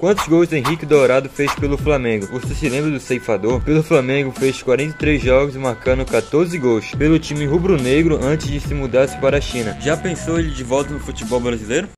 Quantos gols Henrique Dourado fez pelo Flamengo? Você se lembra do ceifador? Pelo Flamengo fez 43 jogos, marcando 14 gols pelo time rubro-negro antes de se mudar para a China. Já pensou ele de volta no futebol brasileiro?